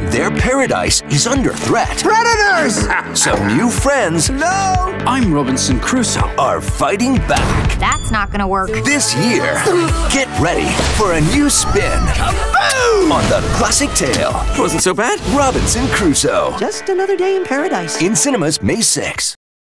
when their paradise is under threat. Predators! Some new friends. No! I'm Robinson Crusoe. Are fighting back. That's not gonna work. This year, get ready for a new spin. Kaboom! On the classic tale. Wasn't so bad. Robinson Crusoe. Just another day in paradise. In cinemas May 6.